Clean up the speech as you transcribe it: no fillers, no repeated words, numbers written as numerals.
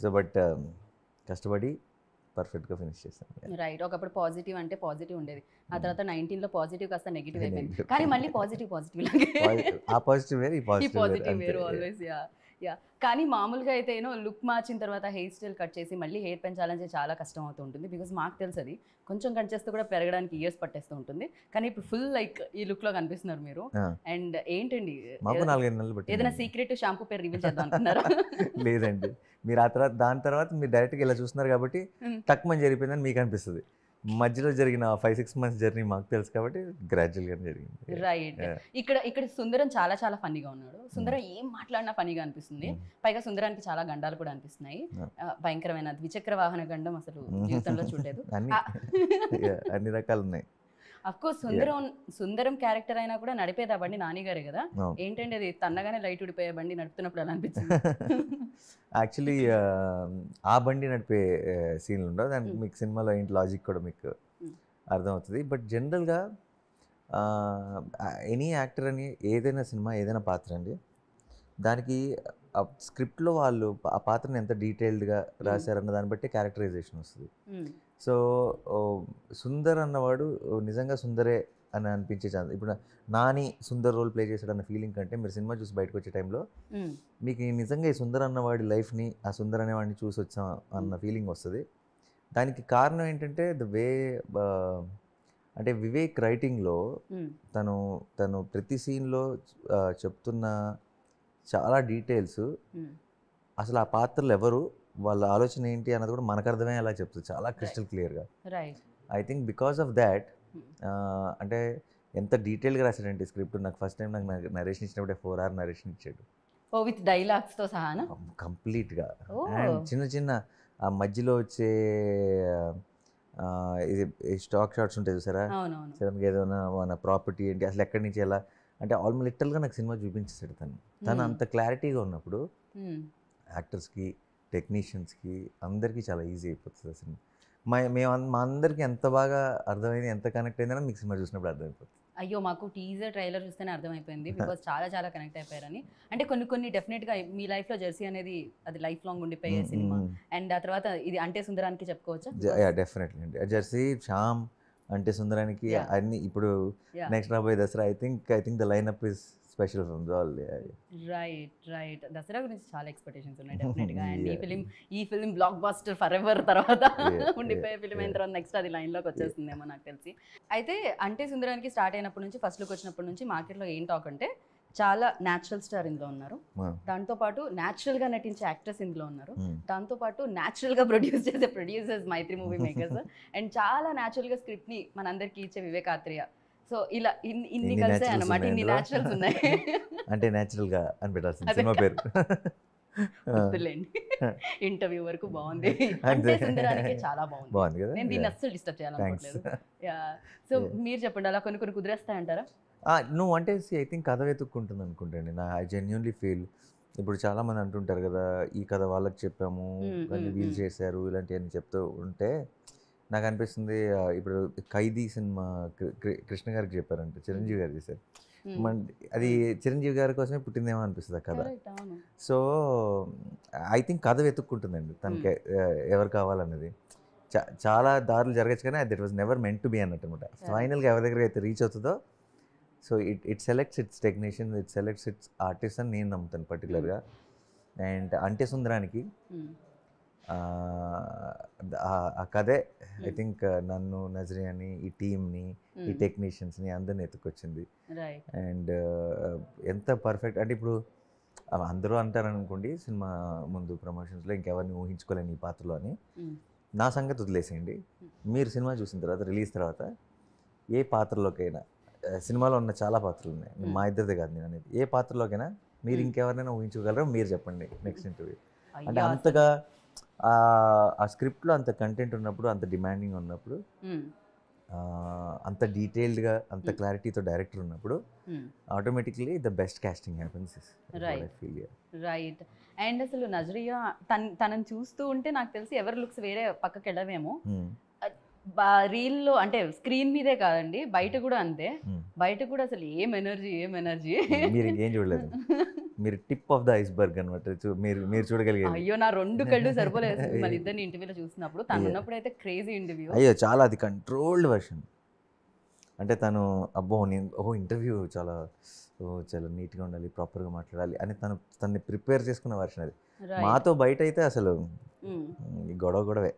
So, but కష్టపడి perfect గా finish చేశాను. Right. ఒకప్పుడు పాజిటివ్ అంటే పాజిటివ్ ఉండేది. ఆ తర్వాత 19 లో పాజిటివ్ కాస్త నెగటివ్ అయిపోయింది. కానీ మళ్ళీ పాజిటివ్ లాగే. ఆ పాజిటివ్ వేరు ఈ పాజిటివ్ వేరు ఆల్వేస్ యా. కానీ మామూలుగా అయితే ఏనో లుక్ మార్చిన తర్వాత హెయిర్ స్టైల్ కట్ చేసి మళ్ళీ హెయిర్ పెంచాలంటే చాలా కష్టం అవుతూ ఉంటుంది. బికాజ్ మాకు తెలుసు అది కొంచెం కట్ చేస్తే కూడా పెరగడానికి ఇయర్స్ పట్టేస్తూ ఉంటుంది. కానీ ఇప్పుడు ఫుల్ లైక్ ఈ లుక్ లో కనిపిస్తున్నారు మీరు. అండ్ ఏంటండి ఏదైనా సీక్రెట్ షాంపూ పేరు రివీల్ చేద్దాం అనుకున్నారా? లేదండి, మీరు ఆ తర్వాత దాని తర్వాత మీరు డైరెక్ట్గా ఇలా చూస్తున్నారు కాబట్టి తక్కువ జరిగిపోయిందని మీకు అనిపిస్తుంది. మధ్యలో జరిగిన 5-6 months జర్నీ మాకు తెలుసు కాబట్టి గ్రాడ్యువల్ గా జరిగింది. రైట్. ఇక్కడ సుందరం చాలా ఫన్నీగా ఉన్నాడు. సుందరం ఏం మాట్లాడినా ఫన్నీగా అనిపిస్తుంది. పైగా సుందరానికి చాలా గండాలు కూడా అనిపిస్తున్నాయి. భయంకరమైన ద్విచక్ర వాహన గండం అసలు జీవితంలో చూడలేదు. అన్ని రకాలు ఉన్నాయి. అఫ్ కోర్స్ సుందరం క్యారెక్టర్ అయినా కూడా నడిపేదా బండి నాని గారే కదా? ఏంటంటే అది తన్నగానే లైట్ ఉడిపోయే బండి నడుపుతున్నప్పుడు అలా అనిపించింది. యాక్చువల్లీ ఆ బండి నడిపే సీన్లు ఉండవు. దానికి మీకు సినిమాలో ఏంటి లాజిక్ కూడా మీకు అర్థమవుతుంది. బట్ జనరల్గా ఎనీ యాక్టర్ అని ఏదైనా సినిమా ఏదైనా పాత్ర అండి, దానికి ఆ స్క్రిప్ట్లో వాళ్ళు ఆ పాత్రను ఎంత డీటెయిల్డ్గా రాశారన్న దాన్ని బట్టి క్యారెక్టరైజేషన్ వస్తుంది. సో సుందర్ అన్నవాడు నిజంగా సుందరే అని అనిపించే ఛాన్స్. ఇప్పుడు నాని సుందర్ రోల్ ప్లే చేశాడు అన్న ఫీలింగ్ కంటే మీరు సినిమా చూసి బయటకు వచ్చే టైంలో మీకు నిజంగా ఈ సుందర్ అన్నవాడి లైఫ్ని ఆ సుందర్ అనేవాడిని చూసి వచ్చాం అన్న ఫీలింగ్ వస్తుంది. దానికి కారణం ఏంటంటే ద వే అంటే వివేక్ రైటింగ్లో తను ప్రతి సీన్లో చెప్తున్న చాలా డీటెయిల్స్ అసలు ఆ పాత్రలు ఎవరు వాళ్ళ ఆలోచన ఏంటి అన్నది కూడా మనకు అర్థమయ్యేలా చెప్తుంది చాలా క్రిస్టల్ క్లియర్గా. I think because of that అంటే ఎంత డీటెయిల్గా రాశాడంటే స్క్రిప్ట్. నాకు ఫస్ట్ టైం నాకు నరేషన్ ఇచ్చినప్పుడే 4 hour నరేషన్ ఇచ్చాడు విత్ డైలాగ్స్తో సహా కంప్లీట్గా. అండ్ చిన్న ఆ మధ్యలో వచ్చే ఇది స్టాక్ షాట్స్ ఉంటాయి చూసారా, సడన్గా ఏదైనా మన ప్రాపర్టీ ఏంటి అసలు ఎక్కడి నుంచి ఎలా అంటే ఆల్మోస్ట్ లిటరల్గా నాకు సినిమా చూపించేసాడు తను అంత క్లారిటీగా ఉన్నప్పుడు యాక్టర్స్కి టెక్నీషియన్స్కి అందరికీ చాలా ఈజీ అయిపోతుంది. అసలు మా అందరికీ ఎంత బాగా అర్థమైంది ఎంత కనెక్ట్ అయిందని మీకు సినిమా చూసినప్పుడు అర్థమైపోతుంది. అయ్యో మాకు టీజర్ ట్రైలర్ చూస్తేనే అర్థమైపోయింది బికాస్ చాలా కనెక్ట్ అయిపోయారని. అంటే కొన్ని డెఫినెట్గా మీ లైఫ్లో జెర్సీ అనేది అది లైఫ్ లాంగ్ ఉండిపోయే సినిమా. అండ్ ఆ తర్వాత ఇది అంటే సుందరానికి చెప్పుకోవచ్చా? డెఫినెట్లీ అండి. జెర్సీ, శ్యామ్, అంటే సుందరానికి అన్ని ఇప్పుడు నెక్స్ట్ రాబోయే Dasara I think the lineup is special from all. Right. Dasara గురించి చాలా ఎక్స్పెక్టేషన్స్ ఉన్నాయి డెఫినెట్గా. అండ్ ఈ film blockbuster for ever తర్వాత ఉండిపోయే ఫిలిం అయిన తర్వాత నెక్స్ట్ అది లైన్లోకి వచ్చేస్తుందేమో నాకు తెలిసి. అయితే అంటే సుందరానికి స్టార్ట్ అయినప్పటి నుంచి ఫస్ట్ లుక్ వచ్చినప్పటి నుంచి మార్కెట్లో ఏం టాక్ అంటే చాలా న్యాచురల్ స్టార్ ఇందులో ఉన్నారు, దాంతోపాటు న్యాచురల్గా నటించే యాక్టర్స్ ఇందులో ఉన్నారు, దాంతోపాటు న్యాచురల్గా ప్రొడ్యూస్ చేసే producers Mythri movie makers, and చాలా న్యాచురల్గా స్క్రిప్ట్ని మనందరికీ ఇచ్చే వివేక్ ఆత్రేయ. సో ఇలా ఇన్ని కలిసాయి అన్నమాట, ఇన్ని న్యాచురల్స్ ఉన్నాయి అంటే న్యాచురల్గా అని పెట్టాల్సింది సినిమా పేరు. ఇంటర్వ్యూ వరకు బాగుంది, అంటే సుందరానికి చాలా బాగుంది. నేను దీన్ని అస్సలు డిస్టర్బ్ చేయాలనుకోవట్లేదు. సో మీరు చెప్పండి, అలా కొన్ని కుదిరేస్తాయంటారా? నువ్వు అంటే ఐ థింక్ కథ వెతుక్కుంటుంది అనుకుంటాండి. నా ఐ జెన్యున్లీ ఫీల్ ఇప్పుడు చాలామంది అంటుంటారు కదా ఈ కథ వాళ్ళకి చెప్పాము కానీ వీళ్ళు చేశారు ఇలాంటివన్నీ చెప్తూ ఉంటే నాకు అనిపిస్తుంది ఇప్పుడు ఖైదీ సినిమా కృష్ణ గారికి చెప్పారంటే చిరంజీవి గారు చేశారు, అది చిరంజీవి గారి కోసమే పుట్టిందేమో అనిపిస్తుంది ఆ కథ. సో ఐ థింక్ కథ వెతుక్కుంటుందండి తనకి ఎవరు కావాలన్నది. చాలా దారులు జరగచ్చు కానీ that was never meant to be అన్నట్టు అనమాట. ఫైనల్గా ఎవరి దగ్గర అయితే రీచ్ అవుతుందో so it selects its technician, it selects its artist అని నేను నమ్ముతాను పర్టికులర్గా. అండ్ అంటే సుందరానికి ఆ కథే ఐ థింక్ నన్ను, నజరియాని, ఈ టీమ్ని, ఈ టెక్నీషియన్స్ని అందరిని ఎత్తుకొచ్చింది. అండ్ ఎంత పర్ఫెక్ట్ అంటే ఇప్పుడు అందరూ అంటారనుకోండి సినిమా ముందు ప్రమోషన్స్లో ఇంకెవరిని ఊహించుకోలేని ఈ పాత్రలో అని. నా సంగతి వదిలేసేయండి, మీరు సినిమా చూసిన తర్వాత రిలీజ్ తర్వాత ఏ పాత్రలోకైనా సినిమాలో ఉన్న చాలా పాత్రలు ఉన్నాయి మా ఇద్దరిదే కాదు నేను అనేది, ఏ పాత్రలోకైనా మీరు ఇంకెవరినైనా ఊహించుకోగలరో మీరు చెప్పండి నెక్స్ట్ ఇంటర్వ్యూ అంటే. అంతగా ఆ స్క్రిప్ట్లో అంత కంటెంట్ ఉన్నప్పుడు, అంత డిమాండింగ్ ఉన్నప్పుడు, అంత డీటెయిల్డ్గా, అంత క్లారిటీతో డైరెక్టర్ ఉన్నప్పుడు automatically the best casting happens. Right. And అసలు నజరియా తనని చూస్తూ ఉంటే నాకు తెలిసి ఎవరి లుక్స్ వేరే పక్కకి వెళ్ళవేమో. రీల్లో అంటే స్క్రీన్ మీదే కాదండి బయట కూడా అంతే. బయట కూడా అసలు ఏం ఎనర్జీ మీరు టిప్ ఆఫ్ ద ఐస్బర్గ్ అన్నమాట. మీరు చూడగలిగారు. అయ్యో నా రెండు కళ్ళు సరిపోలేదు మన ఇద్దరిని ఇంటర్వ్యూలో చూసినప్పుడు. తను ఉన్నప్పుడు అయితే క్రేజీ ఇంటర్వ్యూ. అయ్యో చాలా అది కంట్రోల్డ్ వర్షన్. అంటే తను అబ్బో నేను ఇంటర్వ్యూ చాలా నీట్గా ఉండాలి, ప్రాపర్గా మాట్లాడాలి అని తను ప్రిపేర్ చేసుకున్న వర్షన్ అది. మాతో బయట అయితే అసలు గొడవే.